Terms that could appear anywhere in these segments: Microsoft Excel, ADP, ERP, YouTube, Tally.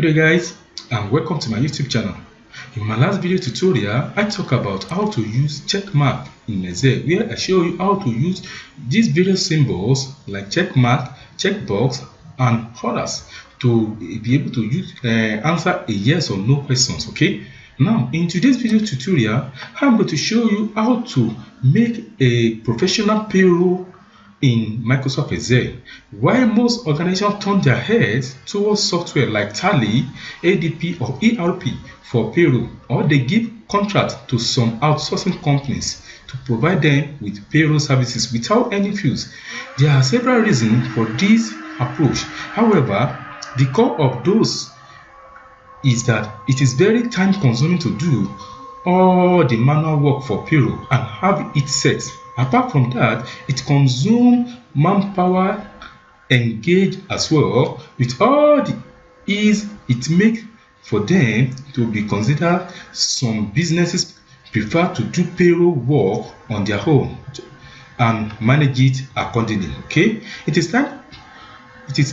Good day guys, and welcome to my YouTube channel. In my last video tutorial, I talked about how to use check mark in Excel, where I show you how to use these various symbols like check mark, checkbox, and others to be able to use answer a yes or no questions. Okay. Now, in today's video tutorial, I'm going to show you how to make a professional payroll in Microsoft Excel. While most organizations turn their heads towards software like Tally, ADP, or ERP for payroll, or they give contracts to some outsourcing companies to provide them with payroll services without any fees. There are several reasons for this approach. However, the core of those is that it is very time consuming to do all the manual work for payroll and have it set. Apart from that, it consumes manpower engaged as well, with all the ease it makes for them to be considered. Some businesses prefer to do payroll work on their own and manage it accordingly. Okay, it is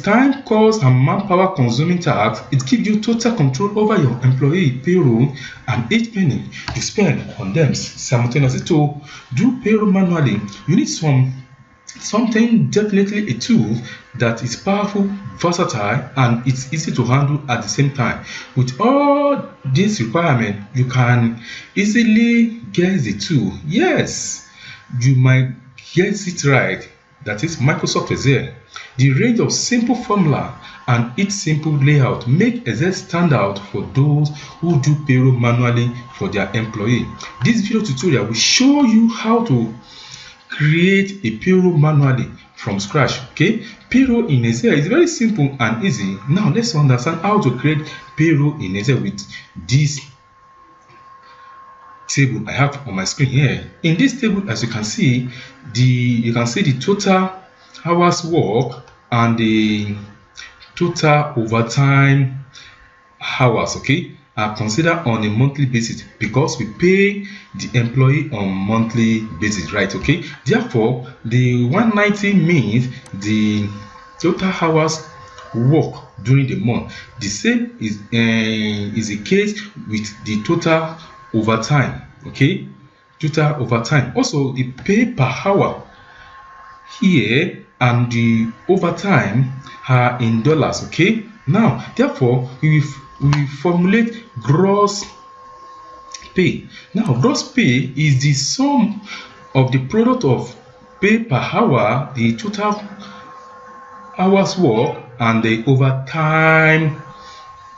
time, cost, and manpower consuming task. It gives you total control over your employee payroll and each penny you spend on them simultaneously. To do payroll manually, you need something, definitely a tool that is powerful, versatile, and it's easy to handle at the same time. With all these requirements, you can easily guess the tool. Yes, you might guess it right. That is Microsoft Excel. The range of simple formula and its simple layout make Excel stand out for those who do payroll manually for their employee. This video tutorial will show you how to create a payroll manually from scratch. Okay, payroll in Excel is very simple and easy. Now let's understand how to create payroll in Excel with this table I have on my screen here. In this table, as you can see, the total hours work and the total overtime hours, okay, are considered on a monthly basis because we pay the employee on monthly basis, right? Okay, therefore the 190 means the total hours work during the month. The same is the case with the total overtime. Okay, total overtime, also the pay per hour here and the overtime are in dollars. Okay, now therefore we formulate gross pay. Now gross pay is the sum of the product of pay per hour, the total hours work, and the overtime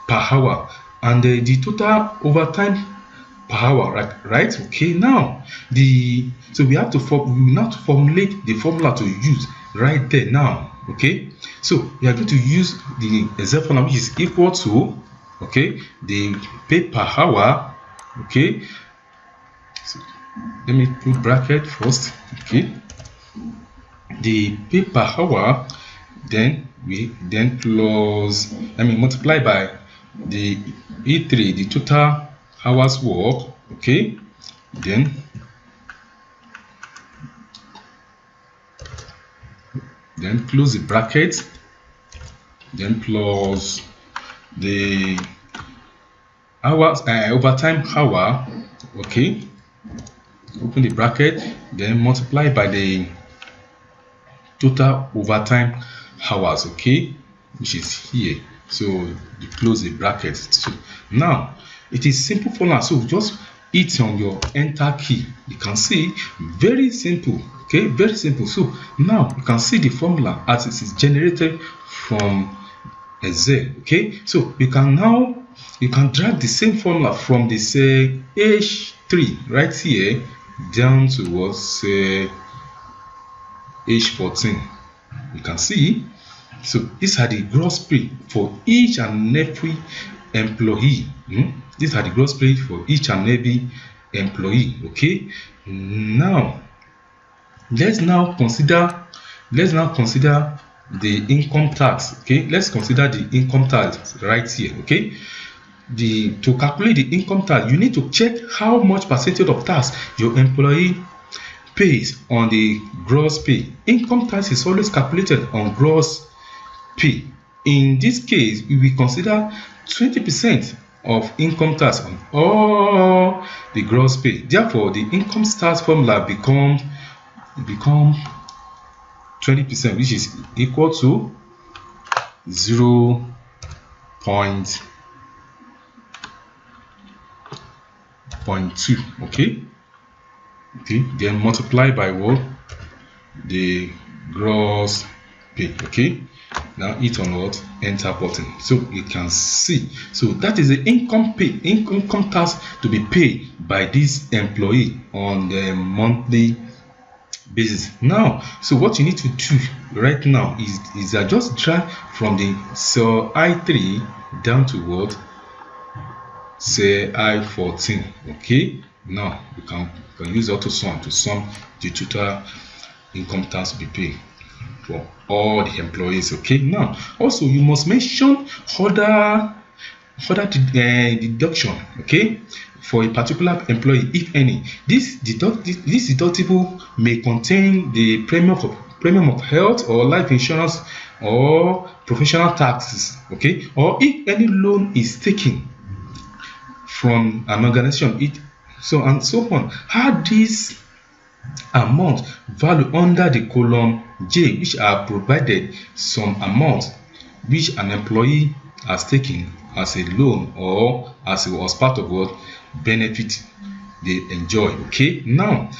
per hour, and the total overtime power, right? Okay, now we have to formulate the formula to use right there now. Okay, so we are going to use the Excel formula, which is equal to, okay, the pay per hour. Okay, so let me put bracket first. Okay, the pay per hour, then multiply by the E3, the total hours work. Okay, then close the bracket, then plus the hours overtime hour. Okay, open the bracket, then multiply by the total overtime hours, okay, which is here. So you close the bracket. So now it is simple formula, so just hit on your enter key. You can see very simple. Okay, very simple. So now you can see the formula as it is generated from Excel. Okay, so you can drag the same formula from the say H3 right here down towards say H14. You can see, so these are the gross pay for each and every employee. These are the gross pay for each and every employee. Okay, now let's now consider the income tax. Okay, let's consider the income tax right here. Okay, to calculate the income tax, you need to check how much percentage of tax your employee pays on the gross pay. Income tax is always calculated on gross pay. In this case, we will consider 20% of income tax on all the gross pay. Therefore, the income tax formula become 20%, which is equal to 0.2. Okay, then multiply by what? The gross pay. Okay, now hit on what? Enter button, so you can see. So that is the income tax to be paid by this employee on the monthly basis. Now, so what you need to do right now is just drag from the cell I3 down to what? Say I14. Okay, now you can use AutoSum to sum the total income tax to be paid for all the employees. Okay, now also you must mention other deduction, okay, for a particular employee, if any. This deductible may contain the premium of health or life insurance or professional taxes, okay, or if any loan is taken from an organization, it so and so on. Add this amount value under the column J, which are provided some amount which an employee has taken as a loan or as part of what benefit they enjoy. Okay, now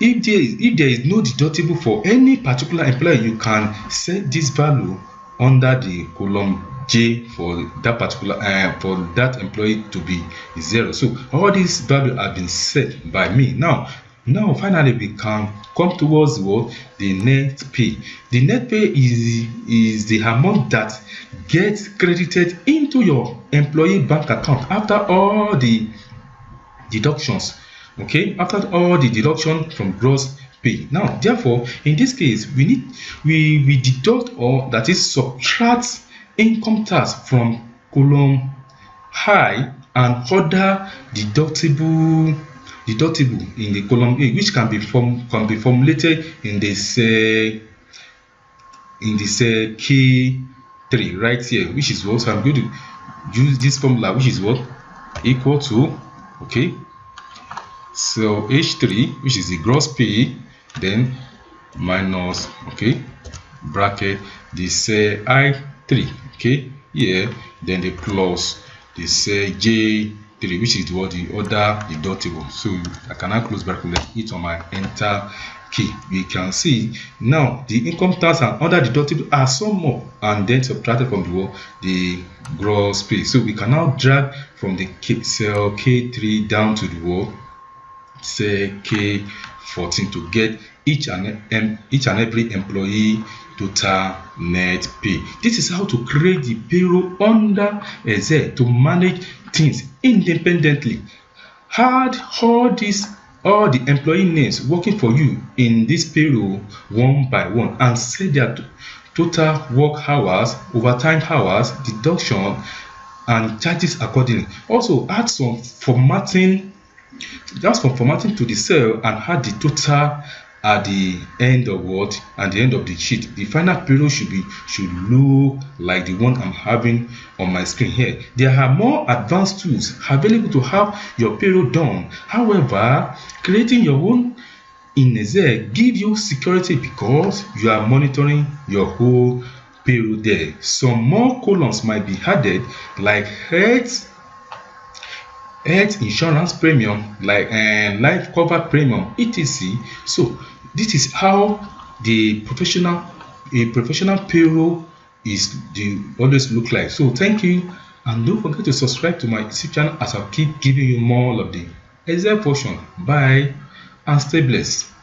if there is no deductible for any particular employee, you can set this value under the column J for that particular employee to be 0. So all these values have been set by me. Now finally we can come towards what? The net pay. The net pay is the amount that gets credited into your employee bank account after all the deductions, okay, after all the deduction from gross pay. Now therefore, in this case, we deduct, or that is subtract, income tax from column I and other deductible in the column A, which can be formulated in this K3 right here, which is what I'm going to use this formula, which is what? Equal to, okay, so H3, which is the gross pay, then minus, okay, bracket this I3, okay, here, then the plus this J3, which is what? The other deductible. So I cannot close bracket, let it on my enter key. We can see now the income tax and other deductible are summed up and then subtracted from the gross pay. So we can now drag from the cell K3 down to the wall, say K14, to get each and every employee total net pay. This is how to create the payroll under Excel to manage things independently. Add all the employee names working for you in this payroll one by one and set their total work hours, overtime hours, deduction and charges accordingly. Also add some formatting, just from formatting to the cell, and add the total at the end of what? At the end of the sheet. The final payroll should look like the one I'm having on my screen here. There are more advanced tools available to have your payroll done. However, creating your own in Excel gives you security because you are monitoring your whole payroll there. Some more columns might be added, like health insurance premium, like life cover premium, etc. So this is how the professional payroll always look like. So thank you, and don't forget to subscribe to my YouTube channel as I keep giving you more of the Excel portion. Bye and stay blessed.